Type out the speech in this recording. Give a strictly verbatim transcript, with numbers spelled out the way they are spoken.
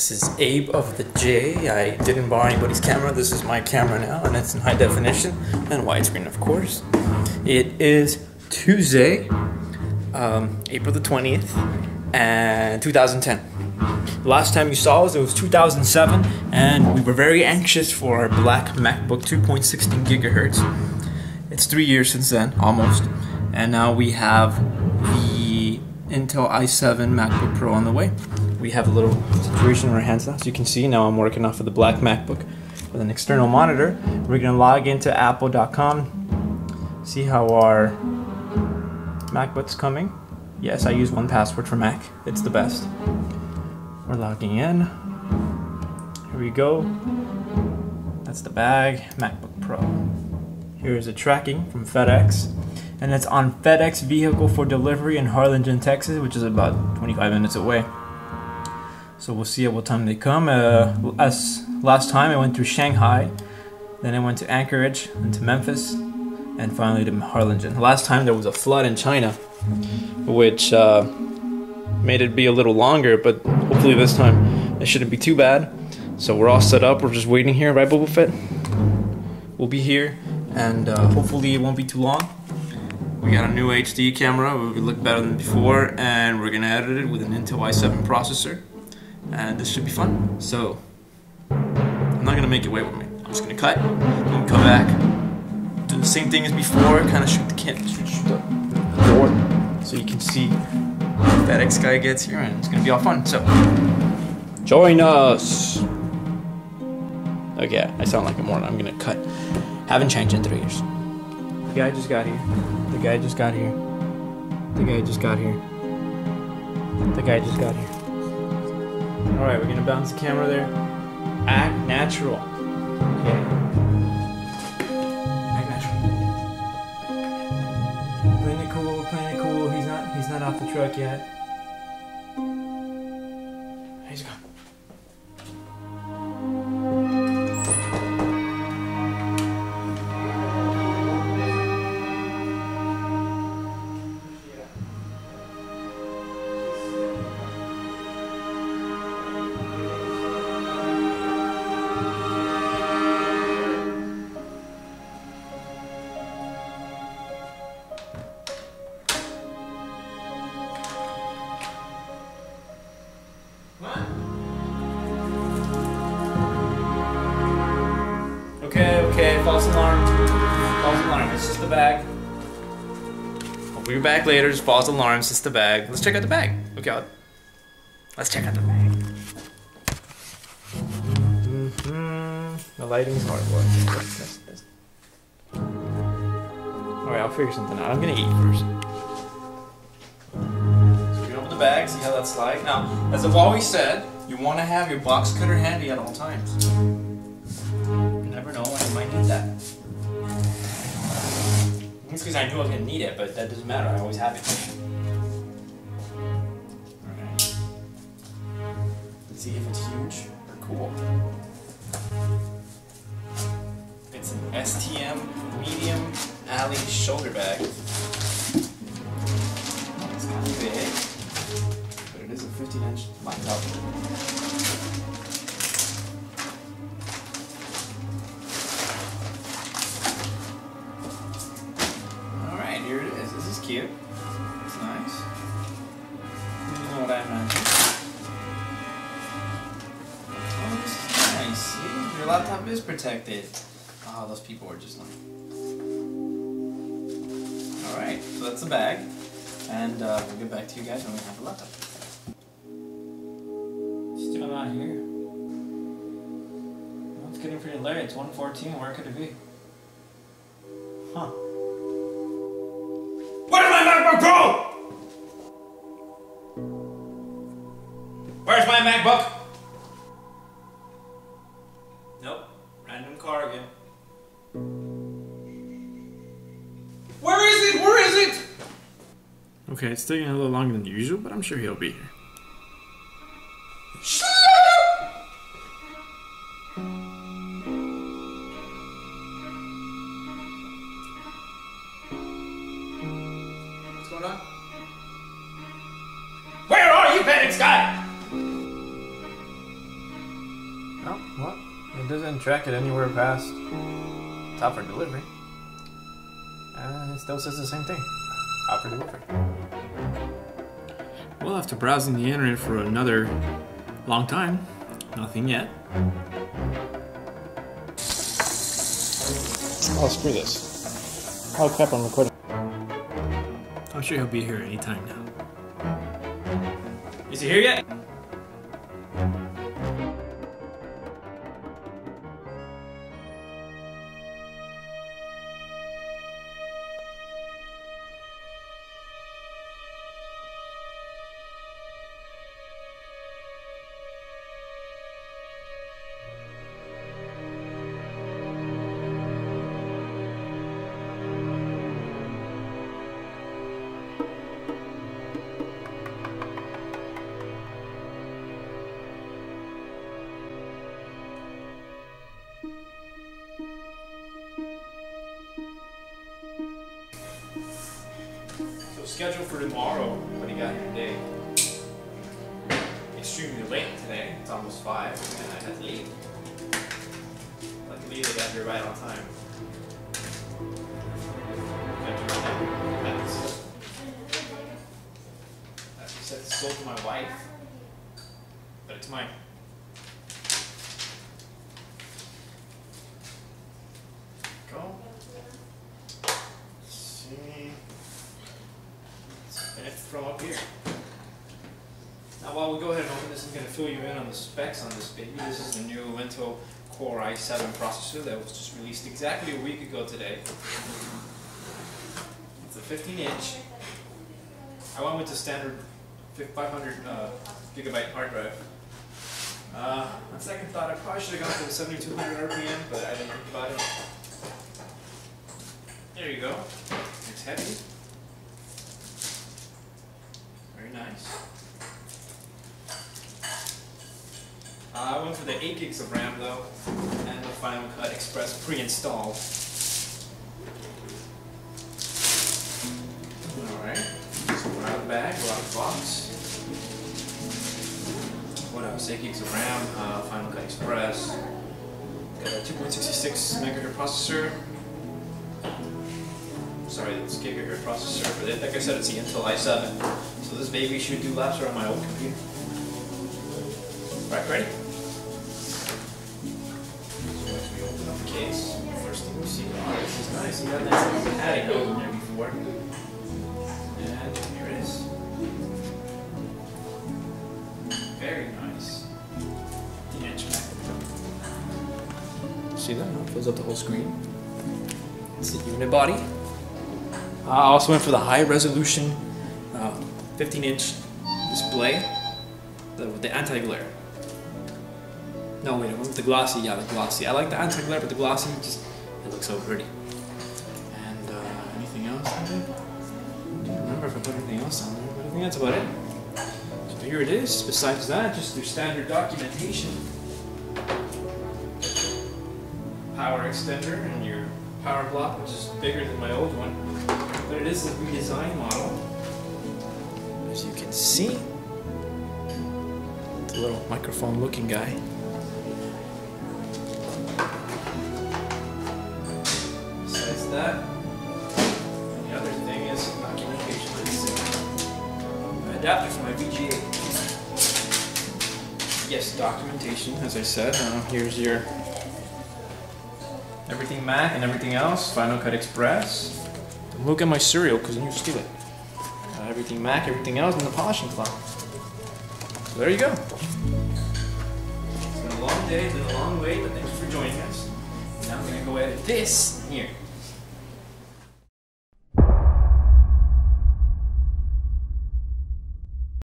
This is Abe of the J. I didn't borrow anybody's camera. This is my camera now, and it's in high definition and widescreen, of course. It is Tuesday, um, April the twentieth, and two thousand ten. Last time you saw us, it was two thousand seven, and we were very anxious for our black MacBook two point one six gigahertz. It's three years since then, almost, and now we have the Intel i seven MacBook Pro on the way. We have a little situation in our hands now. As you can see, now I'm working off of the black MacBook with an external monitor. We're gonna log into Apple dot com, see how our MacBook's coming. Yes, I use one password for Mac. It's the best. We're logging in. Here we go. That's the bag, MacBook Pro. Here is a tracking from FedEx. And it's on FedEx vehicle for delivery in Harlingen, Texas, which is about twenty-five minutes away. So we'll see at what time they come. Uh, as last time, I went through Shanghai, then I went to Anchorage, and to Memphis, and finally to Harlingen. Last time there was a flood in China, which uh, made it be a little longer, but hopefully this time it shouldn't be too bad. So we're all set up. We're just waiting here, right, Boba Fett? We'll be here, and uh, hopefully it won't be too long. We got a new H D camera. We look better than before, and we're gonna edit it with an Intel i seven processor. And this should be fun. So, I'm not gonna make you wait with me. I'm just gonna cut, then come back, do the same thing as before, kind of shoot the can, shoot, shoot the door, so you can see what FedEx guy gets here, and it's gonna be all fun. So, join us. Okay, I sound like a moron. I'm gonna cut. Haven't changed in three years. The guy just got here. The guy just got here. The guy just got here. The guy just got here. Alright, we're gonna bounce the camera there. Act natural. Okay. Act natural. Playing it cool, playing it cool. He's not he's not off the truck yet. He's gone. Okay, false alarm. False alarm, it's just the bag. I'll be back later, just false alarm, it's just the bag. Let's check out the bag. Okay, let's check out the bag. Mm-hmm. The lighting's hard work. Alright, I'll figure something out. I'm gonna eat first. So we're gonna open the bag, see how that's like. Now, as I've always said, you wanna have your box cutter handy at all times. That. It's because I knew I was going to need it, but that doesn't matter, I always have it. Alright. Let's see if it's huge or cool. It's an S T M medium alley shoulder bag. It's kind of big, but it is a fifteen inch laptop. Cute. It's nice. You know what I meant. Oh, this is nice. See? Your laptop is protected. Oh, those people are just like. Alright, so that's the bag. And uh, we'll get back to you guys when we have the laptop. Still not here. Well, it's getting pretty late. It's one fourteen. Where could it be? Huh. Where's my MacBook? Nope. Random car again. Where is it? Where is it? Okay, it's taking a little longer than usual, but I'm sure he'll be here. Shut up! What's going on? Where are you, FedEx guy? doesn't track it anywhere past top for delivery. Uh, it still says the same thing. Top for delivery. We'll have to browse on the internet for another long time. Nothing yet. Oh, screw this. Oh crap, I'm recording. I'm sure he'll be here anytime now. Is he here yet? Scheduled for tomorrow, but he got here today. Extremely late today. It's almost five, and I had to leave. Luckily, they got here right on time. I have to set this goal to my wife, but it's mine. Go. Let's see. And it's from up here. Now while we go ahead and open this, I'm going to fill you in on the specs on this baby. This is the new Intel Core i seven processor that was just released exactly a week ago today. It's a fifteen inch. I went with the standard five hundred uh, gigabyte hard drive. Uh, on second thought, I probably should have gone for the seventy-two hundred R P M, but I didn't think about it. There you go. It's heavy. Very nice. Uh, I went for the eight gigs of RAM though, and the Final Cut Express pre-installed. Alright, so we're out of the bag, we're out of the box. What else? eight gigs of RAM, uh, Final Cut Express. Got a two point six six megahertz processor. Sorry, it's gigahertz processor, but like I said, it's the Intel i seven. So this baby should do laps around my old computer. Alright, ready? So as we open up the case, first thing we see, oh, this is nice. You got this little padding that was in there before. And here it is. Very nice. The inch back. See that? It fills up the whole screen. It's the unibody. I also went for the high resolution uh, fifteen inch display the, with the anti-glare. No, wait, I went with the glossy. Yeah, the glossy. I like the anti-glare, but the glossy, just, it looks so pretty. And uh, anything else on there? I don't remember if I put anything else on there, but I think that's about it. So here it is. Besides that, just your standard documentation. Power extender and your power block, which is bigger than my old one. But it is the redesigned model. As you can see, the little microphone looking guy. Besides that, the other thing is documentation. I adapted for my V G A. Yes, documentation, as I said. Uh, here's your everything Mac and everything else, Final Cut Express. Don't look at my cereal because then you steal it. Everything Mac, everything else, and the polishing cloth. So there you go. It's been a long day, it's been a long wait, but thanks for joining us. Now I'm going to go edit this here.